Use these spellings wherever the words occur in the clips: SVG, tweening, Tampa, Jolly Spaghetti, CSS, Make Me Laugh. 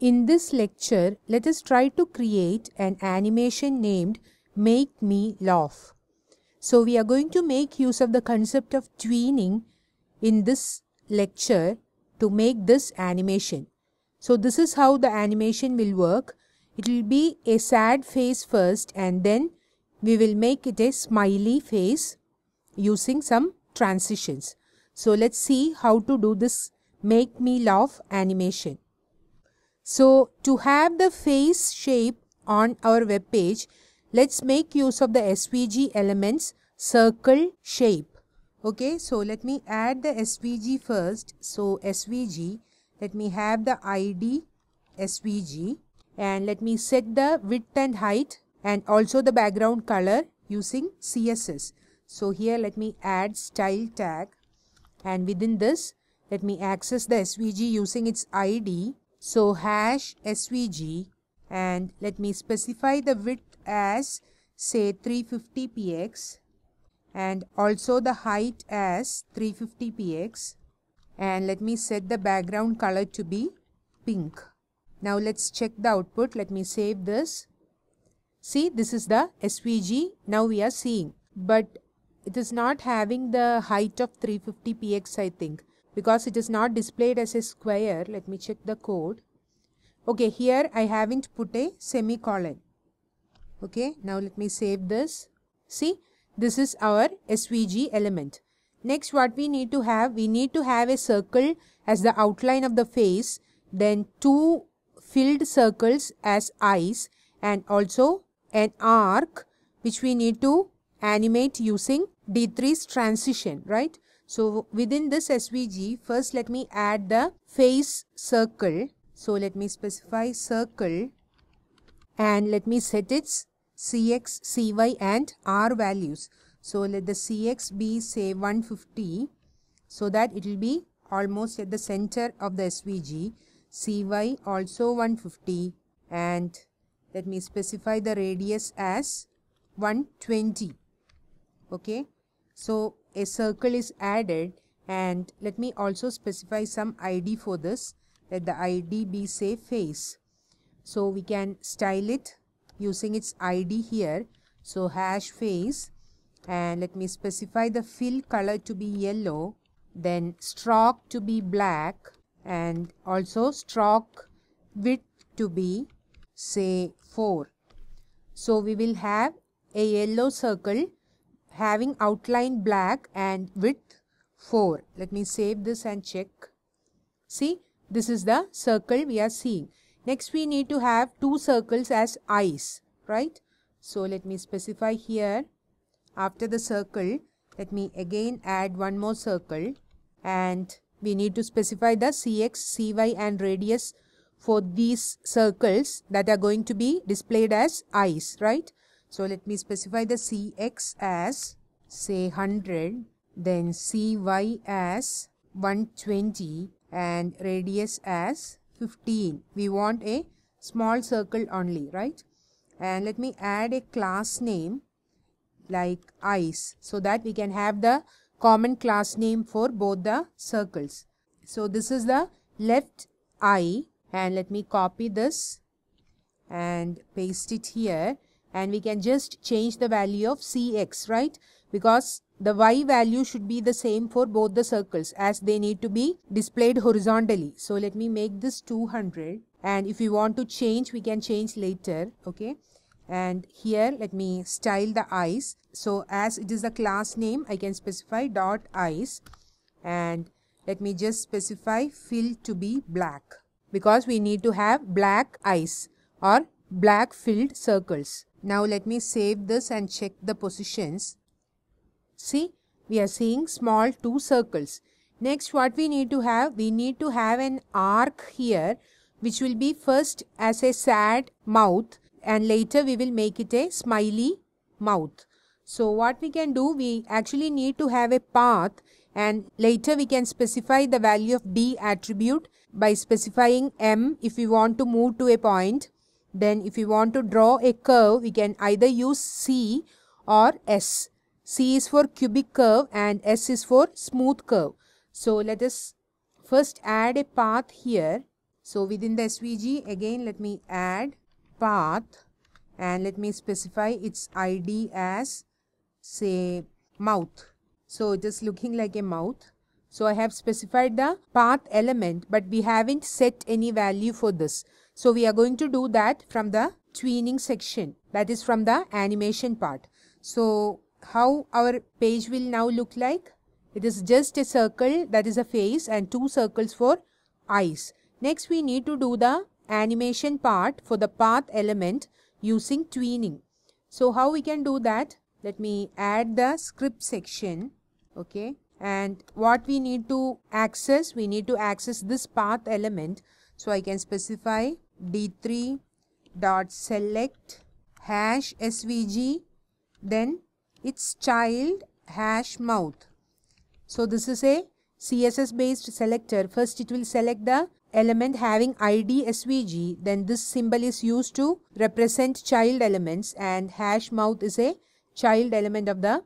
In this lecture, let us try to create an animation named Make Me Laugh. So we are going to make use of the concept of tweening in this lecture to make this animation. So this is how the animation will work. It will be a sad face first and then we will make it a smiley face using some transitions. So let's see how to do this Make Me Laugh animation. So to have the face shape on our web page, let's make use of the SVG elements circle shape. Okay, so let me add the SVG first. So SVG, let me have the ID SVG and let me set the width and height and also the background color using CSS. So here let me add style tag and within this let me access the SVG using its ID. So hash SVG and let me specify the width as say 350px and also the height as 350px and let me set the background color to be pink. Now let's check the output. Let me save this. See, this is the SVG now we are seeing, but it is not having the height of 350px I think, because it is not displayed as a square. Let me check the code. Okay, here I haven't put a semicolon. Okay, now let me save this. See, this is our SVG element. Next, what we need to have a circle as the outline of the face, then two filled circles as eyes and also an arc which we need to animate using D3's transition, right? So within this SVG, first let me add the face circle. So let me specify circle and let me set its CX, CY and R values. So let the CX be say 150 so that it will be almost at the center of the SVG. CY also 150 and let me specify the radius as 120. Okay, so a circle is added and let me also specify some ID for this. Let the ID be say face. So we can style it using its ID here. So hash face and let me specify the fill color to be yellow, then stroke to be black and also stroke width to be say 4. So we will have a yellow circle having outline black and width 4. Let me save this and check. See, this is the circle we are seeing. Next we need to have two circles as eyes, right? So let me specify here. After the circle, let me again add one more circle and we need to specify the CX, CY and radius for these circles that are going to be displayed as eyes, right? So let me specify the CX as say 100, then CY as 120 and radius as 15. We want a small circle only, right? And let me add a class name like eyes so that we can have the common class name for both the circles. So this is the left eye and let me copy this and paste it here. And we can just change the value of CX, right? Because the Y value should be the same for both the circles as they need to be displayed horizontally. So let me make this 200. And if we want to change, we can change later, okay? And here, let me style the eyes. So as it is a class name, I can specify dot eyes. And let me just specify fill to be black because we need to have black eyes or black filled circles. Now let me save this and check the positions. See, we are seeing small two circles. Next what we need to have an arc here which will be first as a sad mouth and later we will make it a smiley mouth. So what we can do, we actually need to have a path and later we can specify the value of D attribute by specifying M if we want to move to a point. Then if you want to draw a curve, we can either use C or S. C is for cubic curve and S is for smooth curve. So let us first add a path here. So within the SVG, again let me add path and let me specify its ID as, say, mouth. So it is looking like a mouth. So I have specified the path element, but we haven't set any value for this. So we are going to do that from the tweening section, that is from the animation part. So how our page will now look like? It is just a circle, that is a face, and two circles for eyes. Next we need to do the animation part for the path element using tweening. So how we can do that? Let me add the script section, okay, and what we need to access, we need to access this path element. So I can specify D3.select #SVG, then its child #mouth. So this is a CSS based selector. First it will select the element having ID SVG, then this symbol is used to represent child elements, and #mouth is a child element of the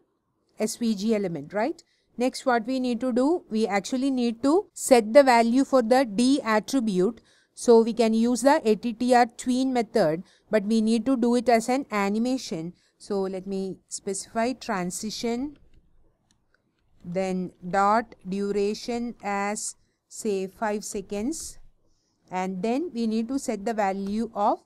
SVG element, right? Next what we need to do, we actually need to set the value for the D attribute. So we can use the attr tween method, but we need to do it as an animation. So let me specify transition, then dot duration as, say, 5 seconds, and then we need to set the value of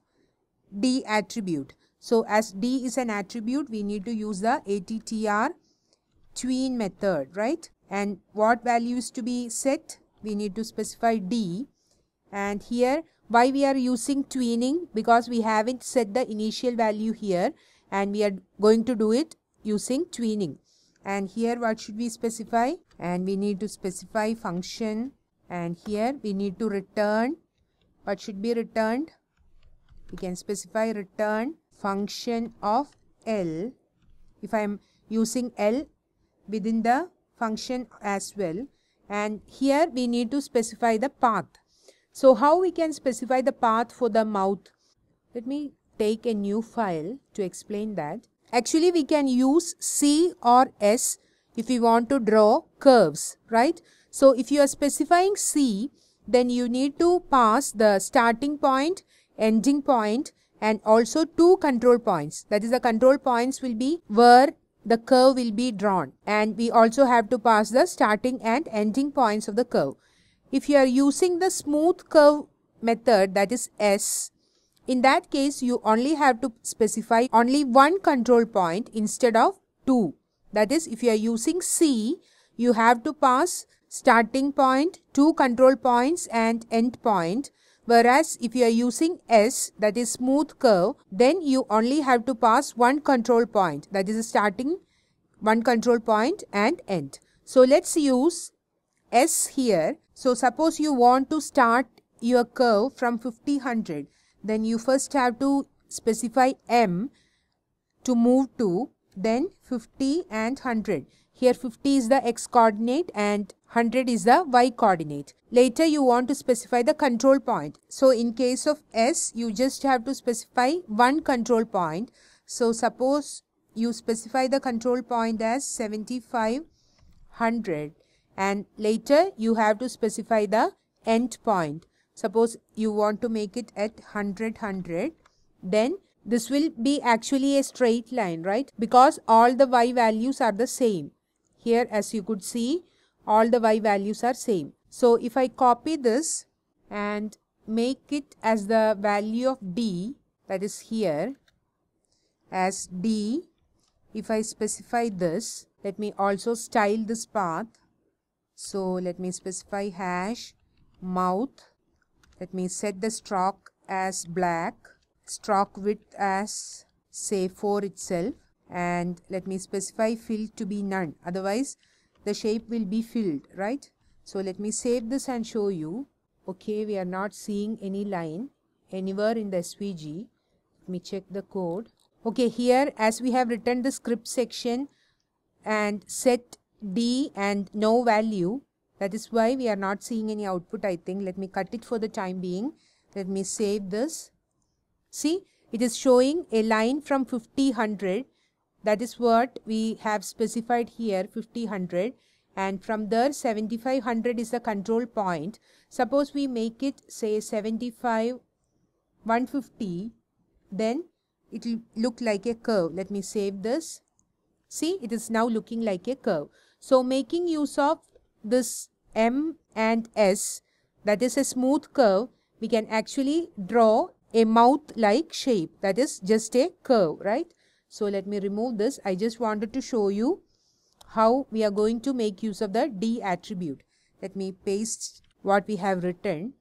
D attribute. So as D is an attribute, we need to use the attr tween method, right? And what value is to be set? We need to specify D. And here why we are using tweening, because we haven't set the initial value here and we are going to do it using tweening. And here what should we specify? And we need to specify function, and here we need to return. What should be returned? We can specify return function of L, if I am using L within the function as well. And here we need to specify the path. So how we can specify the path for the mouth? Let me take a new file to explain that. Actually we can use C or S if we want to draw curves, right? So if you are specifying C, then you need to pass the starting point, ending point, and also two control points. That is, the control points will be where the curve will be drawn, and we also have to pass the starting and ending points of the curve. If you are using the smooth curve method, that is S, in that case you only have to specify only one control point instead of two. That is, if you are using C, you have to pass starting point, two control points and end point. Whereas if you are using S, that is smooth curve, then you only have to pass one control point, that is a starting, one control point and end. So let's use S here. So suppose you want to start your curve from 50, 100, then you first have to specify M to move to, then 50 and 100. Here 50 is the X coordinate and 100 is the Y coordinate. Later you want to specify the control point. So in case of S, you just have to specify one control point. So suppose you specify the control point as 75, 100, and later you have to specify the end point. Suppose you want to make it at 100, 100, then this will be actually a straight line, right? Because all the Y values are the same. Here as you could see, all the Y values are same. So if I copy this and make it as the value of D, that is here as D, if I specify this, let me also style this path. So let me specify #mouth, let me set the stroke as black, stroke width as, say, 4 itself, and let me specify fill to be none, otherwise the shape will be filled, right? So let me save this and show you. Okay, we are not seeing any line anywhere in the SVG. Let me check the code. Okay, here as we have written the script section and set D and no value, that is why we are not seeing any output, I think. Let me cut it for the time being. Let me save this. See, it is showing a line from 50, 100. That is what we have specified here, 50, 100, and from there 7500 is the control point. Suppose we make it say 75 150, then it will look like a curve. Let me save this. See, it is now looking like a curve. So making use of this M and S, that is a smooth curve, we can actually draw a mouth like shape, that is just a curve, right? So let me remove this. I just wanted to show you how we are going to make use of the D attribute. Let me paste what we have written.